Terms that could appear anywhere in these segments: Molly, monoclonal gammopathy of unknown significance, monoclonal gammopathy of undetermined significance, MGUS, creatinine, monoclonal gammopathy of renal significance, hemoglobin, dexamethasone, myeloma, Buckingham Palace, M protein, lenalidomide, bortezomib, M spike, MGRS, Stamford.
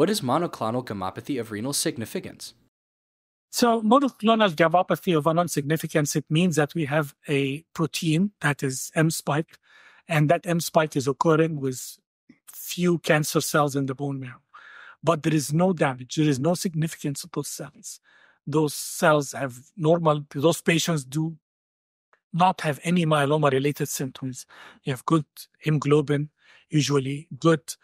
What is monoclonal gammopathy of renal significance? So monoclonal gammopathy of unknown significance, it means that we have a protein that is M spike, and that M spike is occurring with few cancer cells in the bone marrow. But there is no damage. There is no significance of those cells. Those cells have normal, those patients do not have any myeloma-related symptoms. You have good hemoglobin, usually good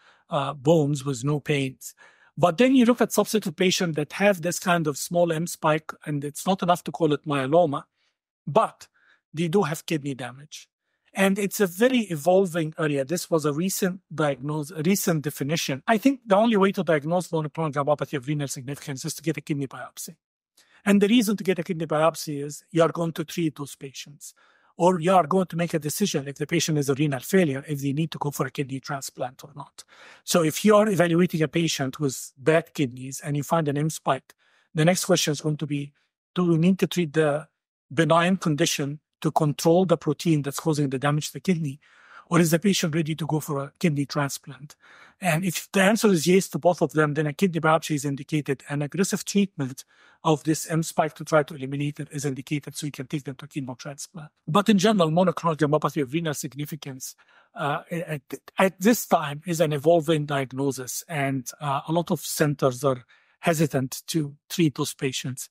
bones with no pains. But then you look at subset of patients that have this kind of small M spike, and it's not enough to call it myeloma, but they do have kidney damage. And it's a very evolving area. This was a recent definition. I think the only way to diagnose monoclonal gammopathy of renal significance is to get a kidney biopsy. And the reason to get a kidney biopsy is you are going to treat those patients, or you are going to make a decision if the patient is a renal failure, if they need to go for a kidney transplant or not. So if you are evaluating a patient with bad kidneys and you find an M spike, the next question is going to be, do we need to treat the benign condition to control the protein that's causing the damage to the kidney, or is the patient ready to go for a kidney transplant? And if the answer is yes to both of them, then a kidney biopsy is indicated, and aggressive treatment of this M spike to try to eliminate it is indicated, so you can take them to a kidney transplant. But in general, monoclonal gammopathy of renal significance at this time is an evolving diagnosis, and a lot of centers are hesitant to treat those patients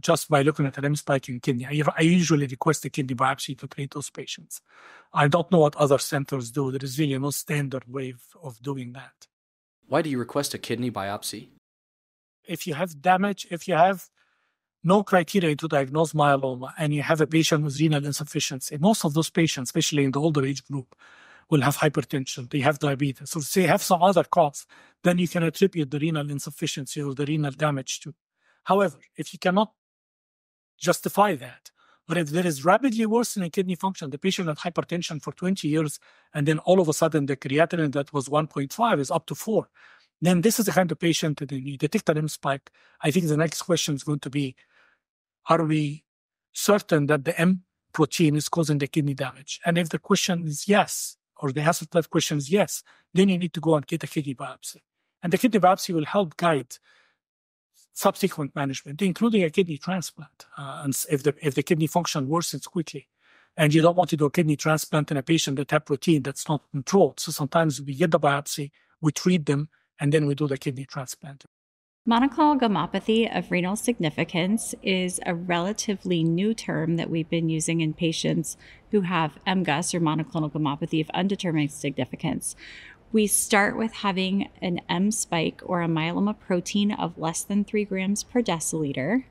just by looking at an M spike in kidney. I usually request a kidney biopsy to treat those patients. I don't know what other centers do. There is really no standard way of doing that. Why do you request a kidney biopsy? If you have damage, if you have no criteria to diagnose myeloma and you have a patient with renal insufficiency, most of those patients, especially in the older age group, will have hypertension, they have diabetes, or they have some other cause, then you can attribute the renal insufficiency or the renal damage to. However, if you cannot justify that, or if there is rapidly worsening kidney function, the patient had hypertension for 20 years, and then all of a sudden the creatinine that was 1.5 is up to 4, then this is the kind of patient that you detect an M spike. I think the next question is going to be, are we certain that the M protein is causing the kidney damage? And if the question is yes, or the answer to that question is yes, then you need to go and get a kidney biopsy. And the kidney biopsy will help guide subsequent management, including a kidney transplant. And if the kidney function worsens quickly, and you don't want to do a kidney transplant in a patient that has protein that's not controlled, so sometimes we get the biopsy, we treat them, and then we do the kidney transplant. Monoclonal gammopathy of renal significance is a relatively new term that we've been using in patients who have MGUS, or monoclonal gammopathy of undetermined significance. We start with having an M spike or a myeloma protein of less than 3 grams per deciliter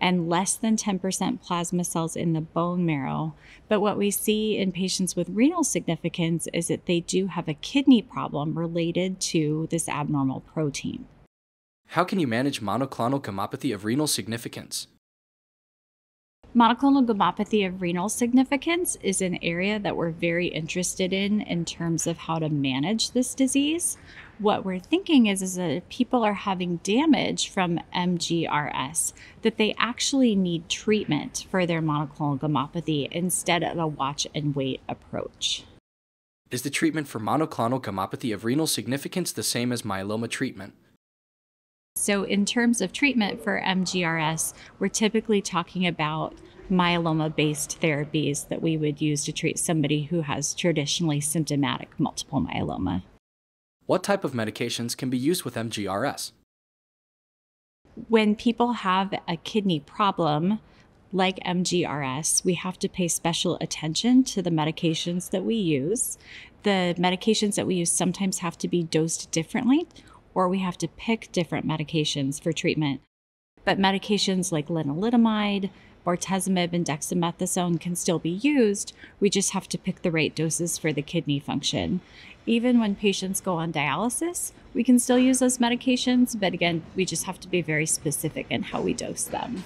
and less than 10% plasma cells in the bone marrow. But what we see in patients with renal significance is that they do have a kidney problem related to this abnormal protein. How can you manage monoclonal gammopathy of renal significance? Monoclonal gammopathy of renal significance is an area that we're very interested in terms of how to manage this disease. What we're thinking is that people are having damage from MGRS, that they actually need treatment for their monoclonal gammopathy instead of a watch and wait approach. Is the treatment for monoclonal gammopathy of renal significance the same as myeloma treatment? So in terms of treatment for MGRS, we're typically talking about myeloma-based therapies that we would use to treat somebody who has traditionally symptomatic multiple myeloma. What type of medications can be used with MGRS? When people have a kidney problem, like MGRS, we have to pay special attention to the medications that we use. The medications that we use sometimes have to be dosed differently, or we have to pick different medications for treatment. But medications like lenalidomide, bortezomib, and dexamethasone can still be used. We just have to pick the right doses for the kidney function. Even when patients go on dialysis, we can still use those medications, but again, we just have to be very specific in how we dose them.